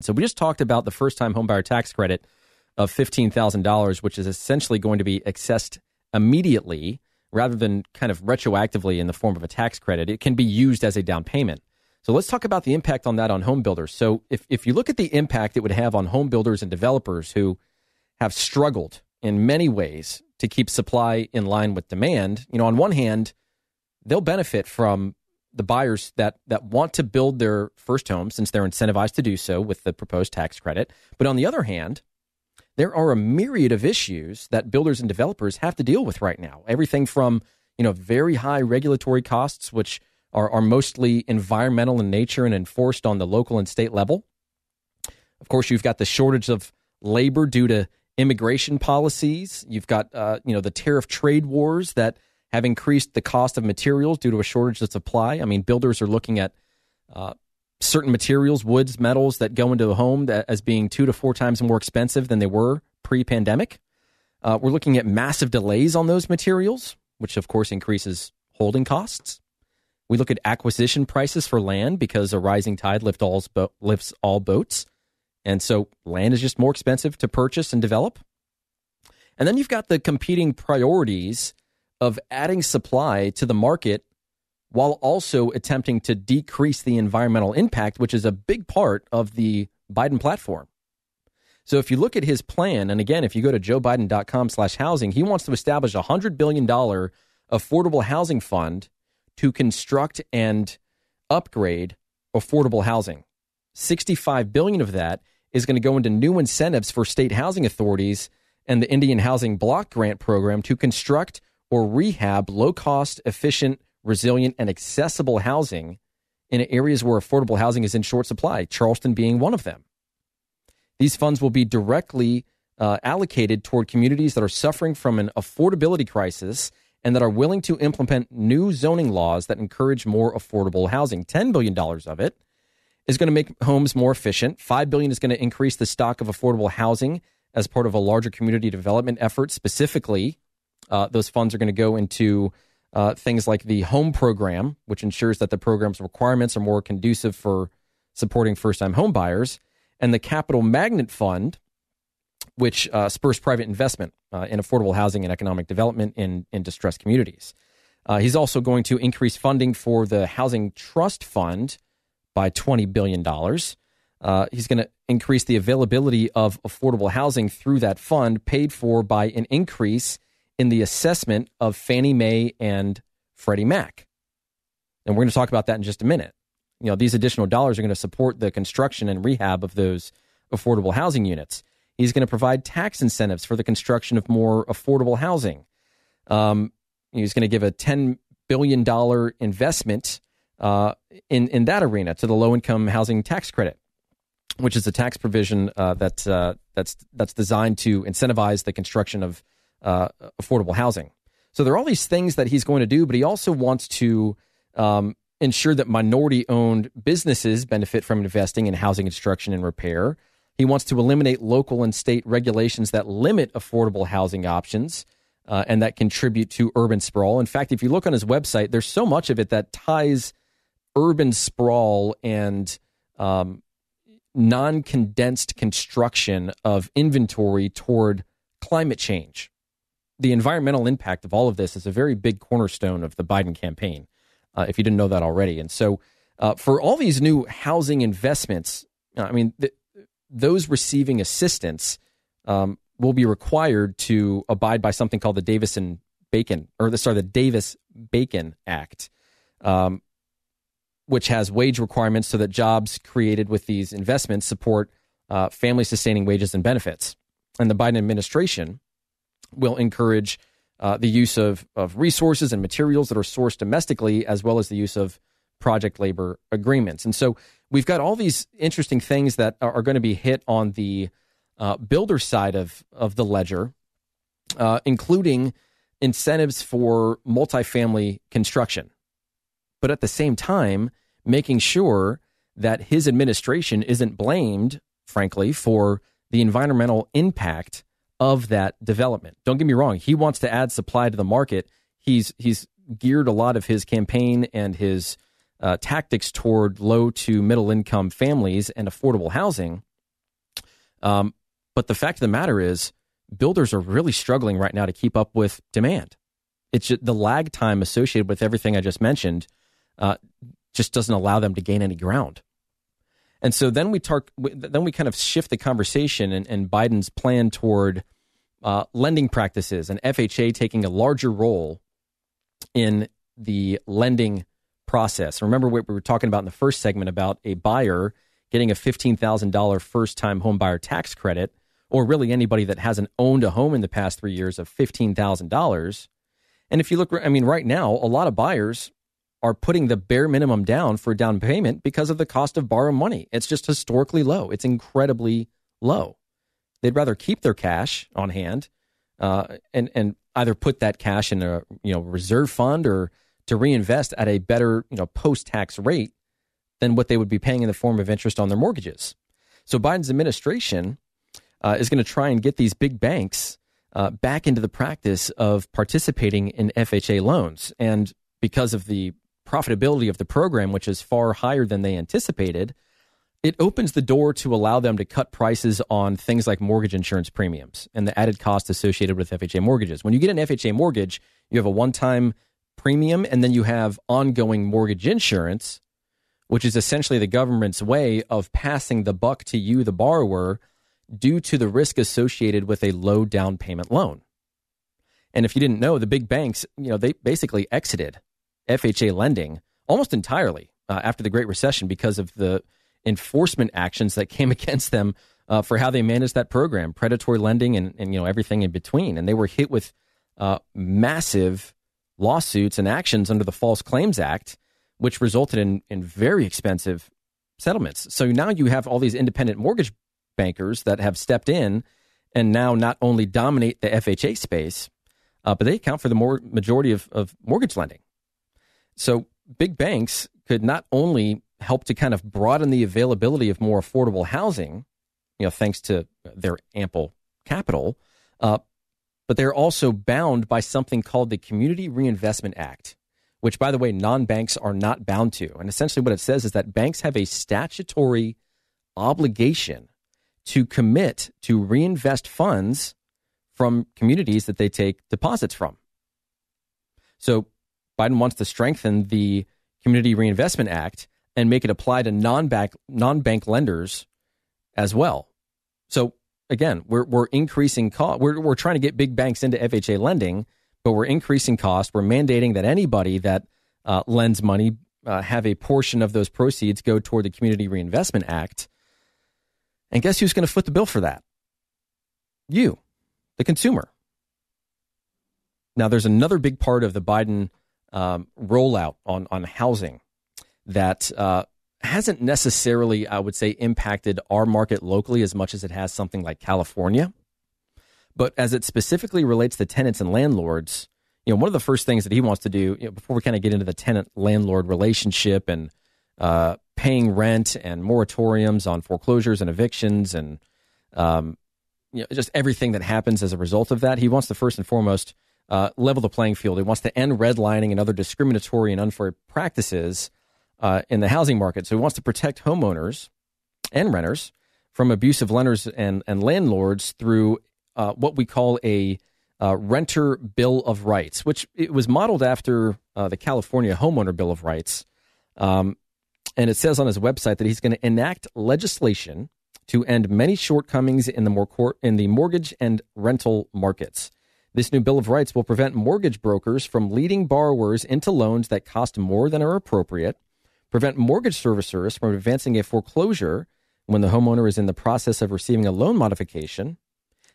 So we just talked about the first-time homebuyer tax credit of $15,000, which is essentially going to be accessed immediately rather than kind of retroactively in the form of a tax credit. It can be used as a down payment. So let's talk about the impact on that on home builders. So if you look at the impact it would have on home builders and developers who have struggled in many ways to keep supply in line with demand, you know, on one hand, they'll benefit from the buyers that want to build their first home since they're incentivized to do so with the proposed tax credit. But on the other hand, there are a myriad of issues that builders and developers have to deal with right now. Everything from, you know, very high regulatory costs, which are mostly environmental in nature and enforced on the local and state level. Of course, you've got the shortage of labor due to immigration policies. You've got, the tariff trade wars that have increased the cost of materials due to a shortage of supply. I mean, builders are looking at certain materials, woods, metals that go into a home as being 2 to 4 times more expensive than they were pre-pandemic. We're looking at massive delays on those materials, which of course increases holding costs. We look at acquisition prices for land because a rising tide lifts all boats. And so land is just more expensive to purchase and develop. And then you've got the competing priorities of adding supply to the market while also attempting to decrease the environmental impact, which is a big part of the Biden platform. So if you look at his plan, and again, if you go to joebiden.com/housing, he wants to establish a $100 billion affordable housing fund to construct and upgrade affordable housing. $65 billion of that is going to go into new incentives for state housing authorities and the Indian Housing Block Grant Program to construct or rehab low-cost, efficient, resilient, and accessible housing in areas where affordable housing is in short supply, Charleston being one of them. These funds will be directly allocated toward communities that are suffering from an affordability crisis and that are willing to implement new zoning laws that encourage more affordable housing. $10 billion of it is going to make homes more efficient. $5 billion is going to increase the stock of affordable housing as part of a larger community development effort. Specifically, those funds are going to go into things like the home program, which ensures that the program's requirements are more conducive for supporting first-time home buyers, and the Capital Magnet Fund, which spurs private investment in affordable housing and economic development in distressed communities. He's also going to increase funding for the Housing Trust Fund by $20 billion. He's going to increase the availability of affordable housing through that fund, paid for by an increase in the assessment of Fannie Mae and Freddie Mac. And we're going to talk about that in just a minute. You know, these additional dollars are going to support the construction and rehab of those affordable housing units. He's going to provide tax incentives for the construction of more affordable housing. He's going to give a $10 billion investment in that arena to the low-income housing tax credit, which is a tax provision that's designed to incentivize the construction of affordable housing. So there are all these things that he's going to do, but he also wants to ensure that minority-owned businesses benefit from investing in housing construction and repair. He wants to eliminate local and state regulations that limit affordable housing options and that contribute to urban sprawl. In fact, if you look on his website, there's so much of it that ties urban sprawl and non-condensed construction of inventory toward climate change. The environmental impact of all of this is a very big cornerstone of the Biden campaign, if you didn't know that already. And so for all these new housing investments, I mean, those receiving assistance will be required to abide by something called the Davis-Bacon Act, which has wage requirements so that jobs created with these investments support family-sustaining wages and benefits. And the Biden administration will encourage the use of resources and materials that are sourced domestically, as well as the use of project labor agreements. And so we've got all these interesting things that are going to be hit on the builder side of the ledger, including incentives for multifamily construction. But at the same time, making sure that his administration isn't blamed, frankly, for the environmental impact of that development. Don't get me wrong. He wants to add supply to the market. He's geared a lot of his campaign and his tactics toward low to middle income families and affordable housing. But the fact of the matter is, builders are really struggling right now to keep up with demand. It's just the lag time associated with everything I just mentioned just doesn't allow them to gain any ground. And so then we kind of shift the conversation and Biden's plan toward lending practices and FHA taking a larger role in the lending process. Remember what we were talking about in the first segment about a buyer getting a $15,000 first-time home buyer tax credit, or really anybody that hasn't owned a home in the past 3 years of $15,000. And if you look, I mean, right now, a lot of buyers are putting the bare minimum down for down payment because of the cost of borrowing money. It's just historically low. It's incredibly low. They'd rather keep their cash on hand and either put that cash in a reserve fund or to reinvest at a better post-tax rate than what they would be paying in the form of interest on their mortgages. So Biden's administration is going to try and get these big banks back into the practice of participating in FHA loans. And because of the profitability of the program, which is far higher than they anticipated, it opens the door to allow them to cut prices on things like mortgage insurance premiums and the added cost associated with FHA mortgages. When you get an FHA mortgage, you have a one-time premium, and then you have ongoing mortgage insurance, which is essentially the government's way of passing the buck to you, the borrower, due to the risk associated with a low down payment loan. And if you didn't know, the big banks, they basically exited FHA lending almost entirely after the Great Recession because of the enforcement actions that came against them for how they managed that program, predatory lending and everything in between. And they were hit with massive lawsuits and actions under the False Claims Act, which resulted in very expensive settlements. So now you have all these independent mortgage bankers that have stepped in and now not only dominate the FHA space, but they account for the majority of mortgage lending. So big banks could not only help to kind of broaden the availability of more affordable housing, thanks to their ample capital. But they're also bound by something called the Community Reinvestment Act, which, by the way, non-banks are not bound to. And essentially what it says is that banks have a statutory obligation to commit to reinvest funds from communities that they take deposits from. So Biden wants to strengthen the Community Reinvestment Act and make it apply to non-bank lenders as well. So again, we're increasing cost. We're trying to get big banks into FHA lending, but we're increasing cost. We're mandating that anybody that lends money have a portion of those proceeds go toward the Community Reinvestment Act. And guess who's going to foot the bill for that? You, the consumer. Now, there's another big part of the Biden rollout on housing that hasn't necessarily, I would say, impacted our market locally as much as it has something like California. But as it specifically relates to tenants and landlords, one of the first things that he wants to do, before we kind of get into the tenant-landlord relationship and paying rent and moratoriums on foreclosures and evictions and just everything that happens as a result of that, he wants to first and foremost level the playing field. He wants to end redlining and other discriminatory and unfair practices in the housing market. So he wants to protect homeowners and renters from abusive lenders and landlords through what we call a renter bill of rights, which it was modeled after the California homeowner bill of rights. And it says on his website that he's going to enact legislation to end many shortcomings in the mortgage and rental markets. This new bill of rights will prevent mortgage brokers from leading borrowers into loans that cost more than are appropriate, prevent mortgage servicers from advancing a foreclosure when the homeowner is in the process of receiving a loan modification.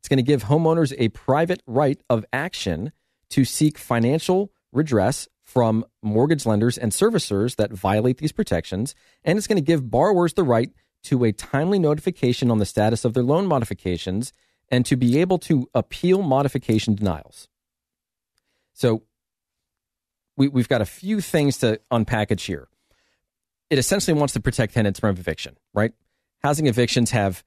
It's going to give homeowners a private right of action to seek financial redress from mortgage lenders and servicers that violate these protections. And it's going to give borrowers the right to a timely notification on the status of their loan modifications and to be able to appeal modification denials. So we've got a few things to unpackage here. It essentially wants to protect tenants from eviction, right? Housing evictions have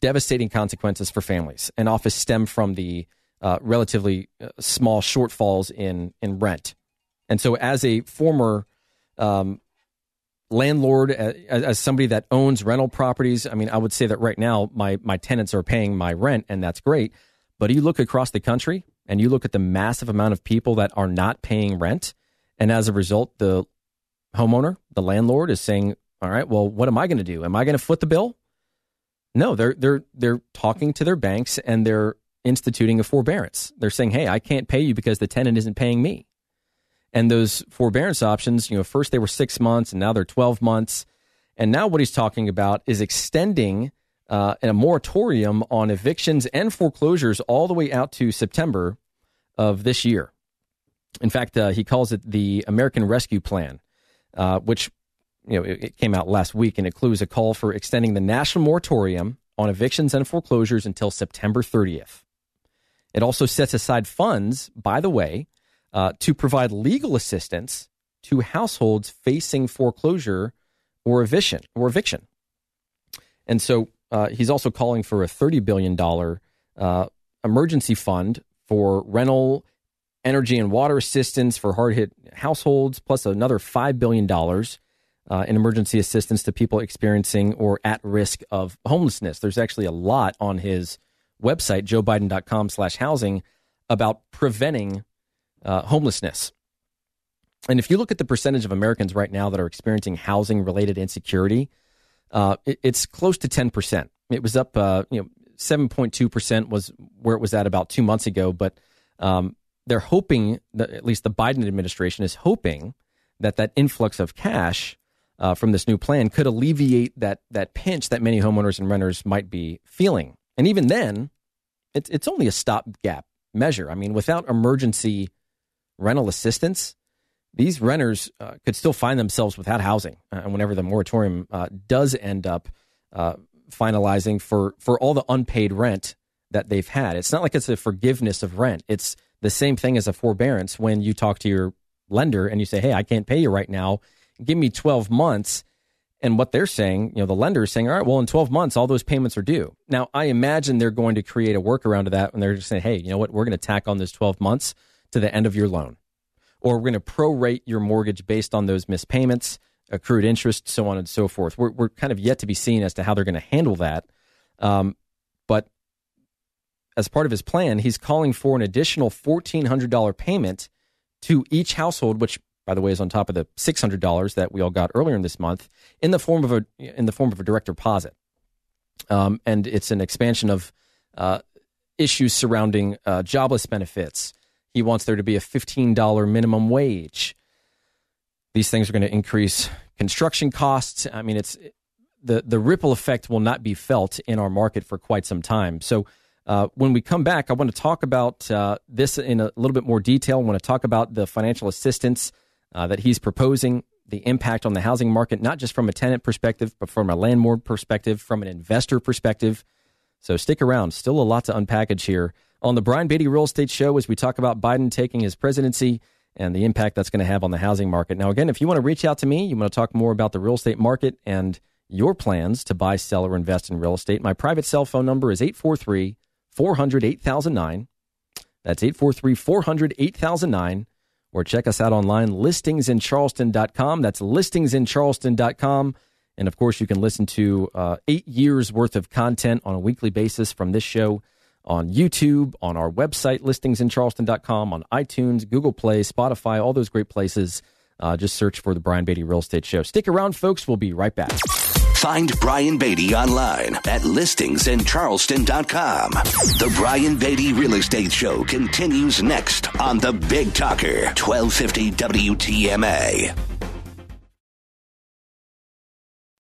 devastating consequences for families and often stem from the relatively small shortfalls in rent. And so as a former landlord, as somebody that owns rental properties, I mean, I would say that right now my tenants are paying my rent, and that's great. But you look across the country and you look at the massive amount of people that are not paying rent. And as a result, the homeowner, the landlord, is saying, all right, well, what am I going to do? Am I going to foot the bill? No, they're talking to their banks and they're instituting a forbearance. They're saying, hey, I can't pay you because the tenant isn't paying me. And those forbearance options, you know, first they were 6 months and now they're 12 months. And now what he's talking about is extending a moratorium on evictions and foreclosures all the way out to September of this year. In fact, he calls it the American Rescue Plan, which, you know, it came out last week, and it includes a call for extending the national moratorium on evictions and foreclosures until September 30th. It also sets aside funds, by the way, to provide legal assistance to households facing foreclosure or eviction. And so he's also calling for a $30 billion emergency fund for rental, energy, and water assistance for hard-hit households, plus another $5 billion in emergency assistance to people experiencing or at risk of homelessness. There's actually a lot on his website, joebiden.com/housing, about preventing homelessness. And if you look at the percentage of Americans right now that are experiencing housing-related insecurity, it's close to 10%. It was up, 7.2% was where it was at about 2 months ago. But they're hoping, that, at least the Biden administration is hoping, that influx of cash from this new plan could alleviate that pinch that many homeowners and renters might be feeling. And even then, it's only a stopgap measure. I mean, without emergency rental assistance, these renters could still find themselves without housing. And whenever the moratorium does end up finalizing for all the unpaid rent that they've had, it's not like it's a forgiveness of rent. It's the same thing as a forbearance when you talk to your lender and you say, hey, I can't pay you right now. Give me 12 months. And what they're saying, the lender is saying, all right, well, in 12 months, all those payments are due. Now, I imagine they're going to create a workaround to that, and they're just saying, hey, you know what? We're going to tack on those 12 months to the end of your loan, or we're going to prorate your mortgage based on those missed payments, accrued interest, so on and so forth. We're kind of yet to be seen as to how they're going to handle that. But as part of his plan, he's calling for an additional $1,400 payment to each household, which, by the way, is on top of the $600 that we all got earlier in this month, in the form of a direct deposit, and it's an expansion of issues surrounding jobless benefits. He wants there to be a $15 minimum wage. These things are going to increase construction costs. I mean, it's the ripple effect will not be felt in our market for quite some time. So. When we come back, I want to talk about this in a little bit more detail. I want to talk about the financial assistance that he's proposing, the impact on the housing market, not just from a tenant perspective, but from a landlord perspective, from an investor perspective. So stick around. Still a lot to unpackage here on the Brian Beatty Real Estate Show as we talk about Biden taking his presidency and the impact that's going to have on the housing market. Now, again, if you want to reach out to me, you want to talk more about the real estate market and your plans to buy, sell, or invest in real estate, my private cell phone number is 843 400-8009. That's 843-400-8009. Or check us out online, listingsincharleston.com. That's listingsincharleston.com. And, of course, you can listen to 8 years' worth of content on a weekly basis from this show on YouTube, on our website, listingsincharleston.com, on iTunes, Google Play, Spotify, all those great places. Just search for The Brian Beatty Real Estate Show. Stick around, folks. We'll be right back. Find Brian Beatty online at listingsincharleston.com. The Brian Beatty Real Estate Show continues next on The Big Talker, 1250 WTMA.